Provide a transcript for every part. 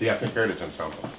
the Ethnic Heritage Ensemble.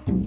Yeah.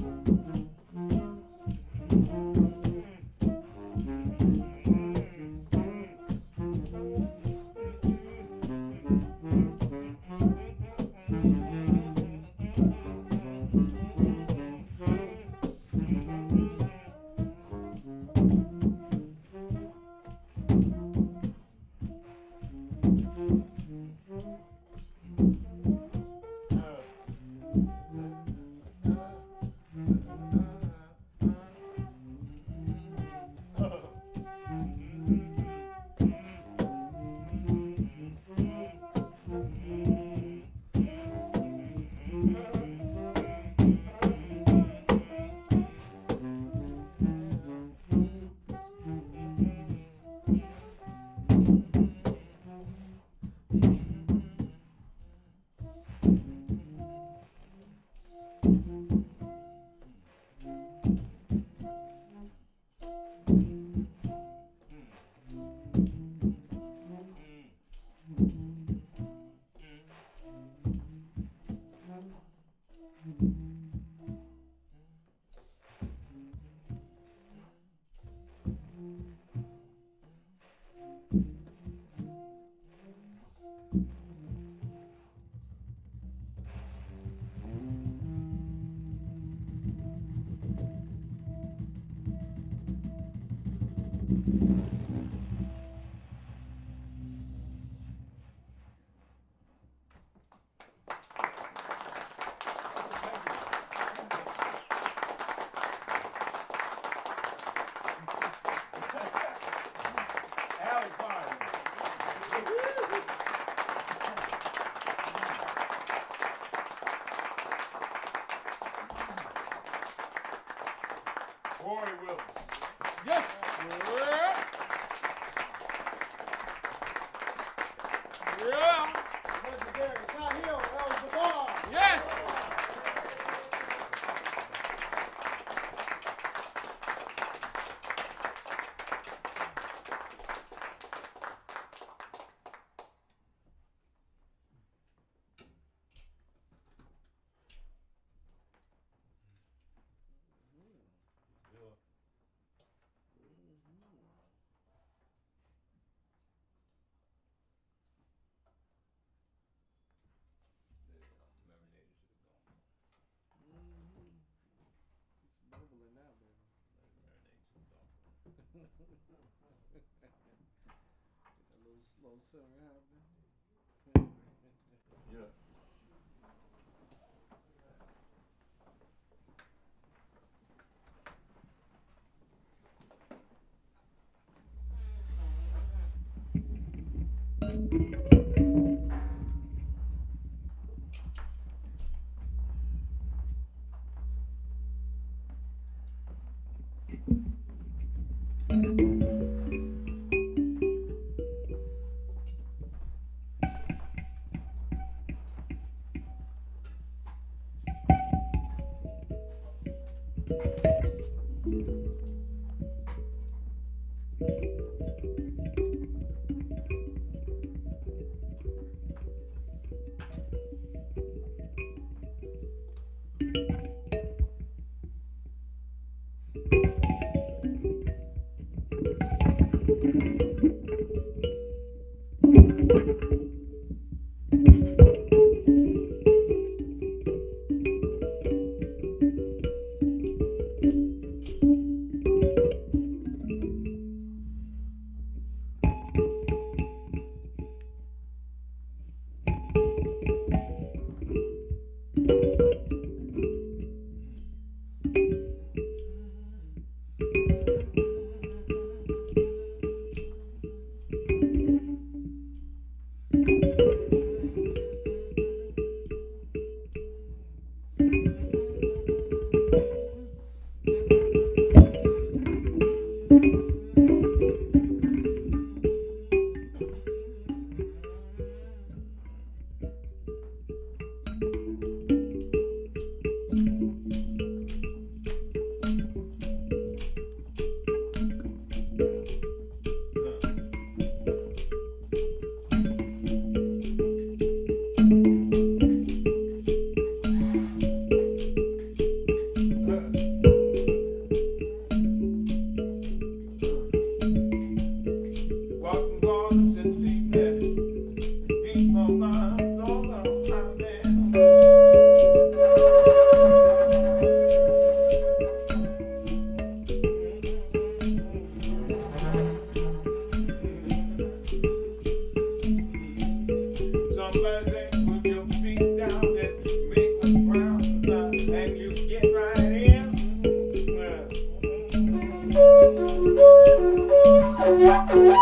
Wow.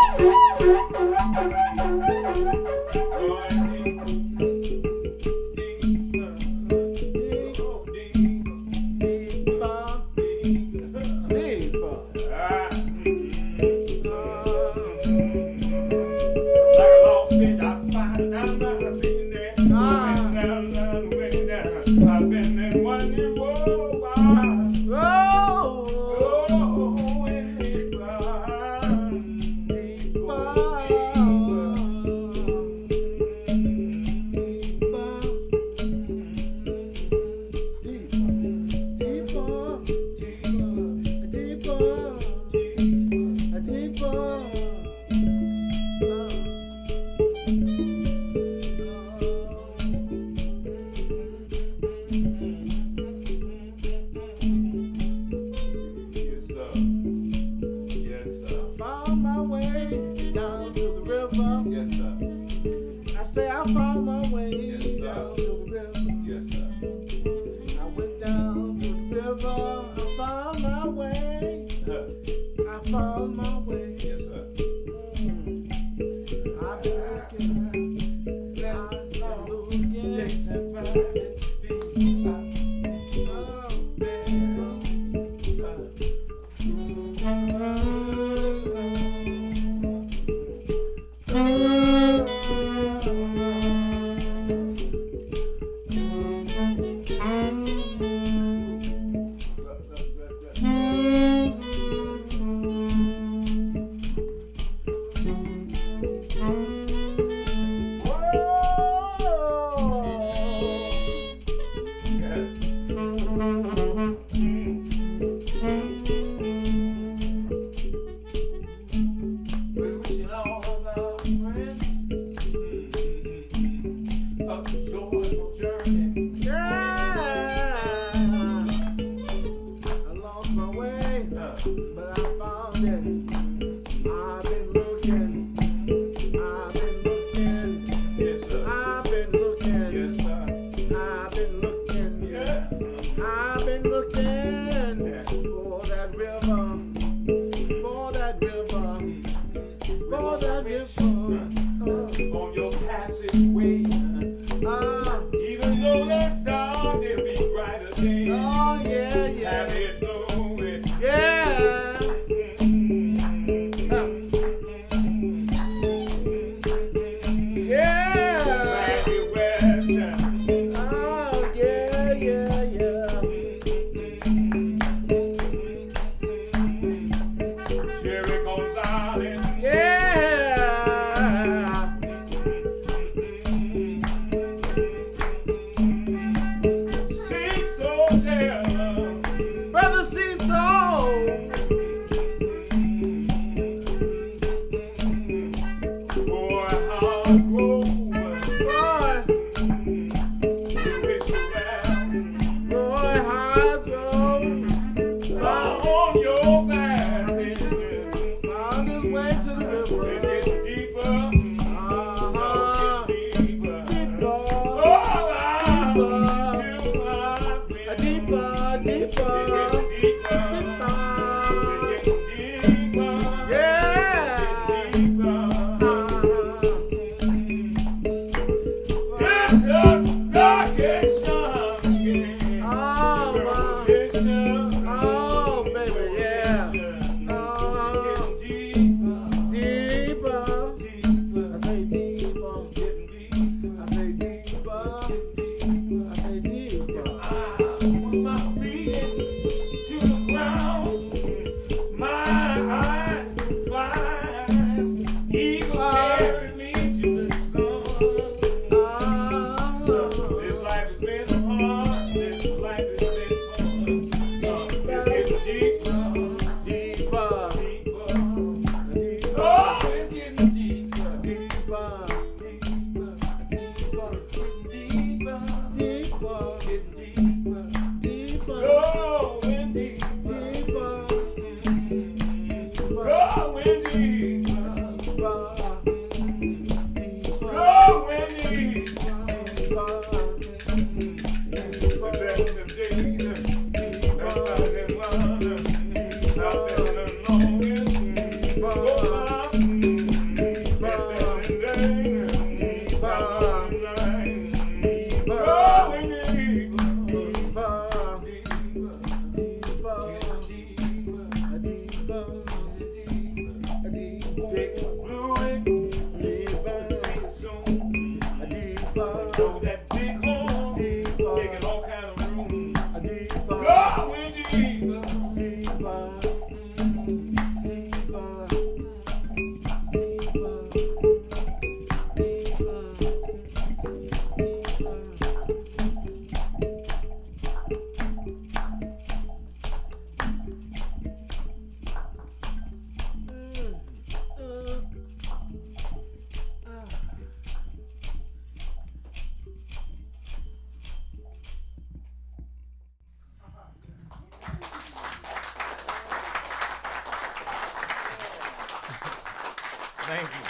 Thank you.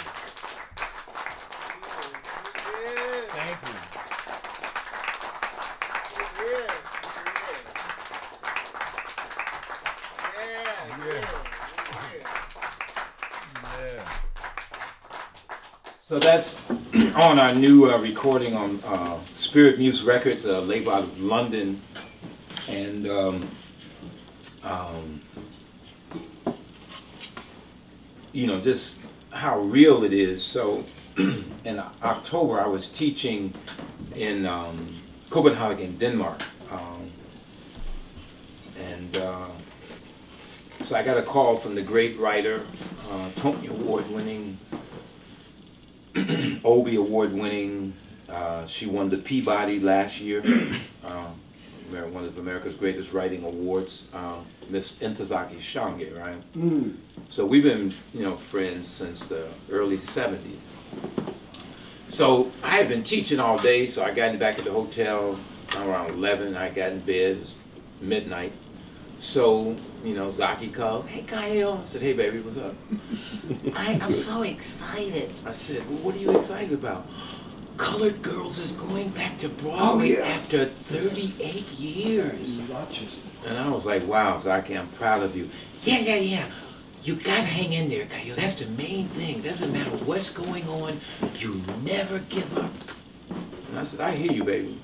Thank you. So that's on our new recording on Spirit Muse Records, a label out of London, and you know, just how real it is. So in October I was teaching in Copenhagen, Denmark, and so I got a call from the great writer, Tony Award-winning, Obie Award-winning. She won the Peabody last year, one of America's greatest writing awards. Miss Ntozake Shange, right? Mm. So we've been, you know, friends since the early '70s. So I had been teaching all day. So I got back at the hotel around 11. I got in bed, it was midnight. So, you know, Zaki called, "Hey, Kyle." I said, "Hey, baby, what's up?" I'm so excited. I said, "Well, what are you excited about?" "Colored Girls is going back to Broadway after 38 years. And I was like, "Wow, Zaki, I'm proud of you." Yeah. "You got to hang in there, Kyle. That's the main thing. Doesn't matter what's going on. You never give up." And I said, "I hear you, baby.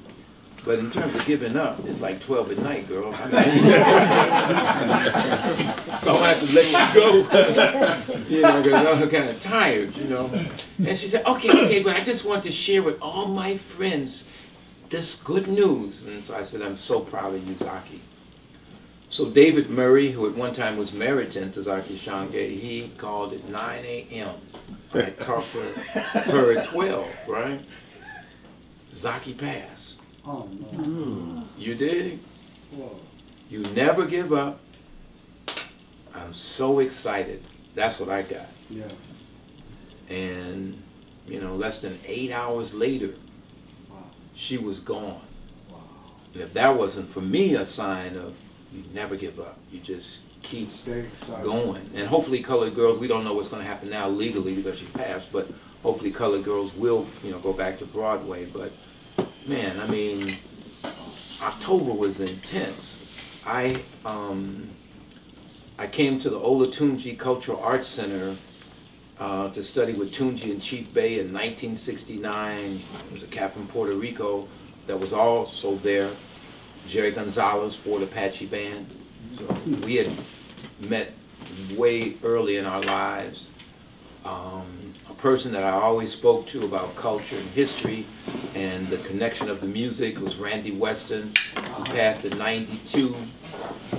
But in terms of giving up, it's like 12 at night, girl. I mean, so I have to let you go." You know, because I'm kind of tired, you know. And she said, okay, "But I just want to share with all my friends this good news." And so I said, "I'm so proud of you, Zaki." So David Murray, who at one time was married to Ntozake Shange, he called at 9 a.m. I talked to her at 12, right? Zaki passed. Oh, no. Mm. You dig? Whoa. "You never give up. I'm so excited." That's what I got. Yeah. And, you know, less than 8 hours later, wow, she was gone. Wow. And if that wasn't for me a sign of you never give up, you just keep going. And hopefully Colored Girls, we don't know what's going to happen now legally because she passed, but hopefully Colored Girls will, you know, go back to Broadway. But man, I mean, October was intense. I came to the Ola Tunji Cultural Arts Center to study with Tunji and Chief Bay in 1969. There was a cat from Puerto Rico that was also there, Jerry Gonzalez for the Apache Band. So we had met way early in our lives. A person that I always spoke to about culture and history and the connection of the music was Randy Weston, who passed in 92.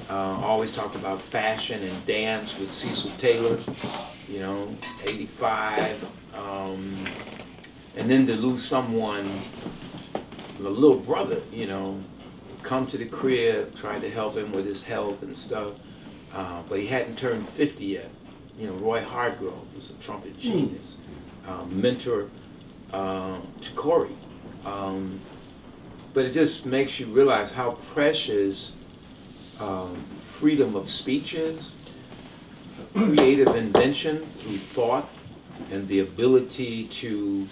Always talked about fashion and dance with Cecil Taylor, you know, 85. And then to lose someone, a little brother, you know, come to the crib, tried to help him with his health and stuff, but he hadn't turned 50 yet. You know, Roy Hargrove was a trumpet genius, mentor to Corey. But it just makes you realize how precious freedom of speech is, creative invention through thought, and the ability to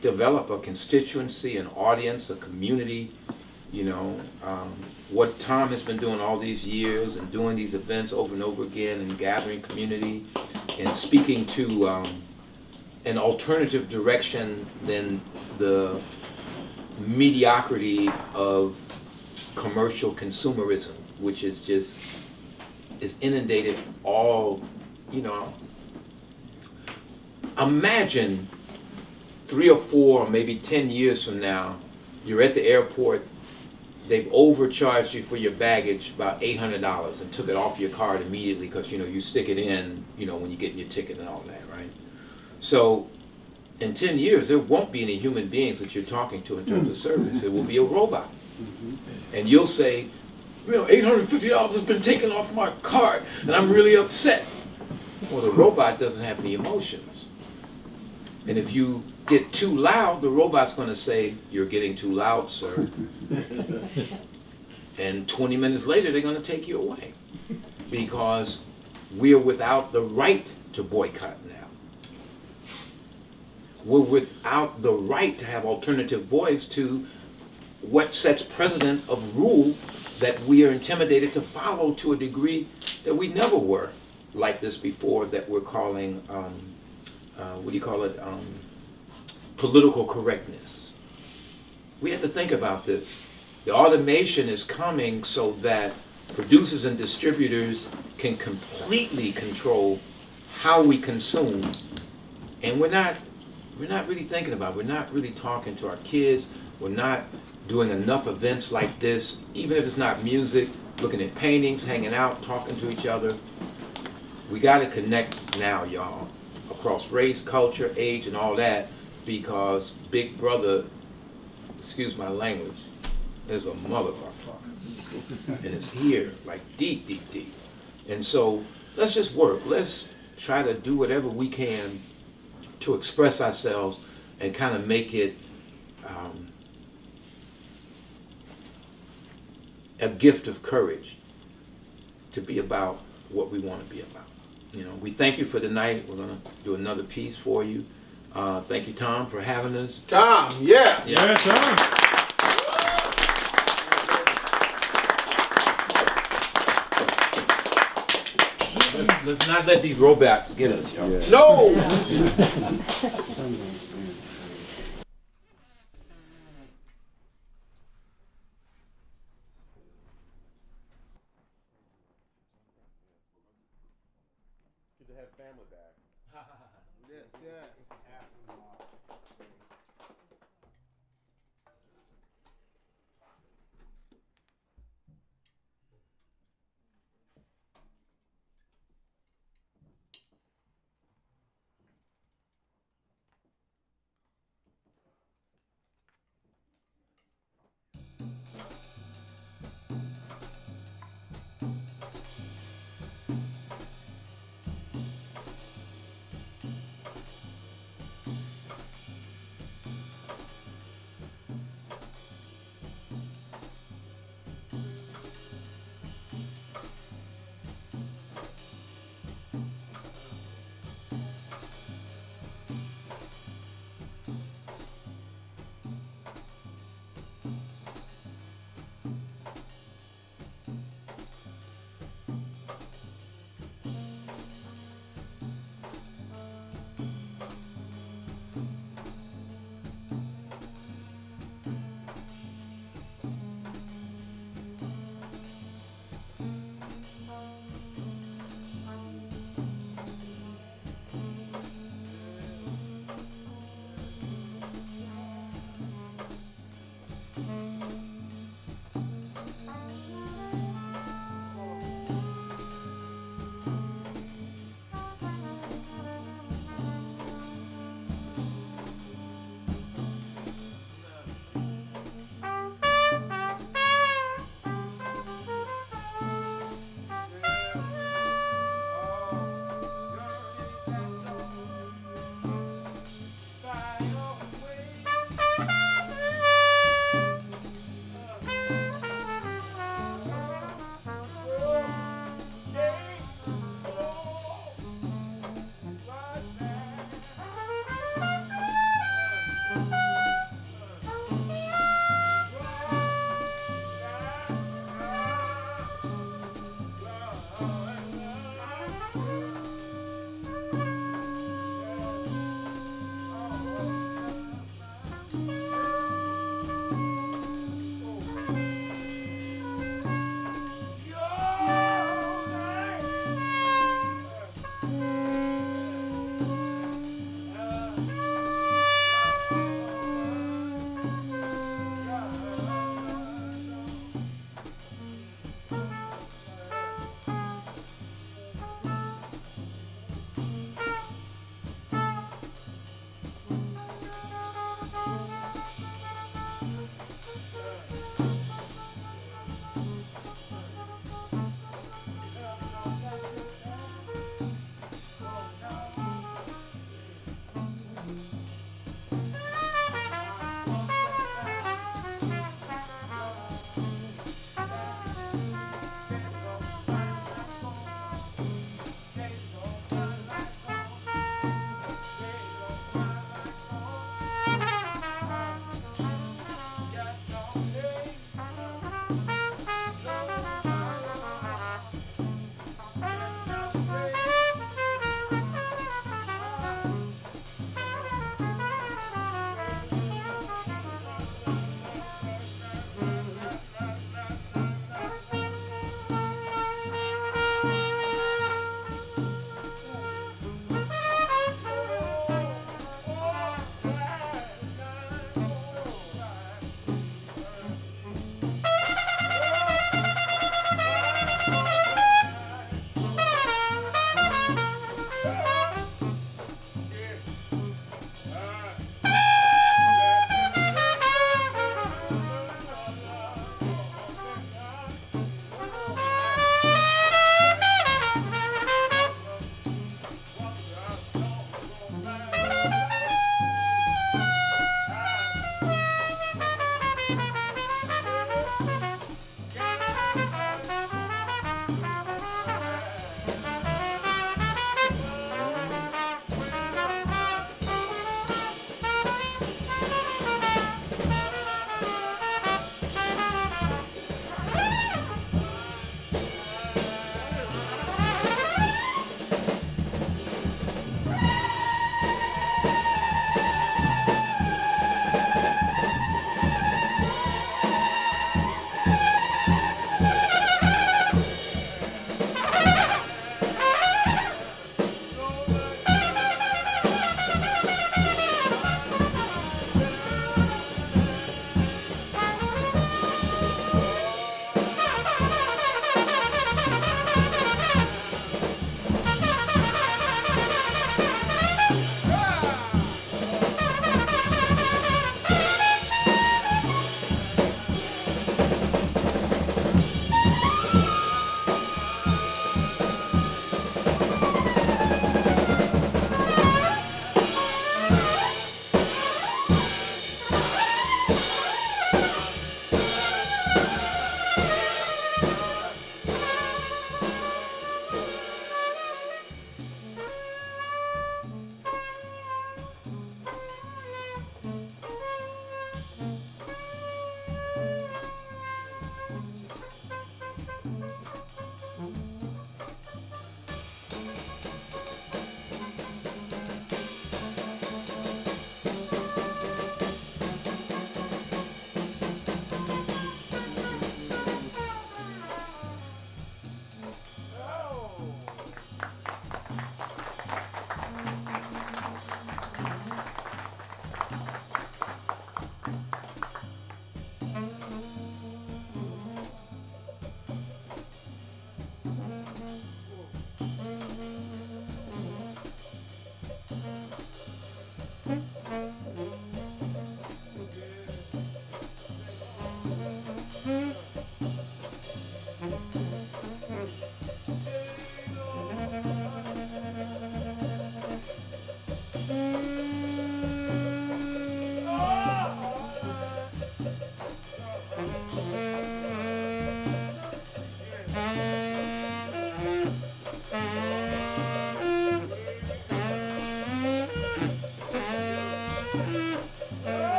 develop a constituency, an audience, a community. You know, what Tom has been doing all these years and doing these events over and over again and gathering community and speaking to an alternative direction than the mediocrity of commercial consumerism, which is just, is inundated all, you know. Imagine 3 or 4, maybe 10 years from now, you're at the airport. They've overcharged you for your baggage about $800 and took it off your card immediately because, you know, you stick it in, you know, when you get your ticket and all that, right? So in 10 years, there won't be any human beings that you're talking to in terms of service. It will be a robot. And you'll say, "You know, $850 has been taken off my card and I'm really upset." Well, the robot doesn't have any emotions. And if you get too loud, the robot's going to say, "You're getting too loud, sir." And 20 minutes later, they're going to take you away because we're without the right to boycott now. were without the right to have alternative voice to what sets precedent of rule that we are intimidated to follow to a degree that we never were like this before, that we're calling, political correctness. We have to think about this. The automation is coming so that producers and distributors can completely control how we consume, and we're not really thinking about it. We're not really talking to our kids. We're not doing enough events like this, even if it's not music, looking at paintings, hanging out, talking to each other. We got to connect now, y'all, across race, culture, age, and all that, because Big Brother, excuse my language, is a motherfucker. And it's here, like deep, deep, deep. And so let's just work. Let's try to do whatever we can to express ourselves and kind of make it a gift of courage to be about what we want to be about. You know, we thank you for tonight. We're going to do another piece for you. Thank you, Tom, for having us. Tom, yeah. Yeah, yeah, Tom. Let's not let these robots get us, y'all. Yeah. No! Yeah.